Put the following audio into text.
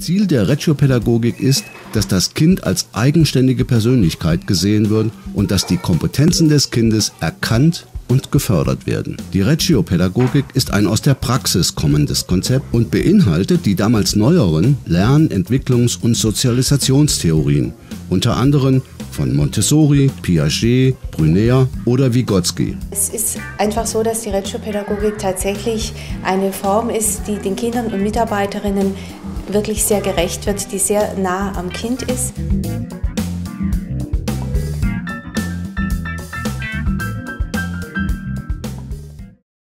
Ziel der Reggio-Pädagogik ist, dass das Kind als eigenständige Persönlichkeit gesehen wird und dass die Kompetenzen des Kindes erkannt und gefördert werden. Die Reggio-Pädagogik ist ein aus der Praxis kommendes Konzept und beinhaltet die damals neueren Lern-, Entwicklungs- und Sozialisationstheorien, unter anderem von Montessori, Piaget, Bruner oder Vygotsky. Es ist einfach so, dass die Reggio-Pädagogik tatsächlich eine Form ist, die den Kindern und Mitarbeiterinnen wirklich sehr gerecht wird, die sehr nah am Kind ist.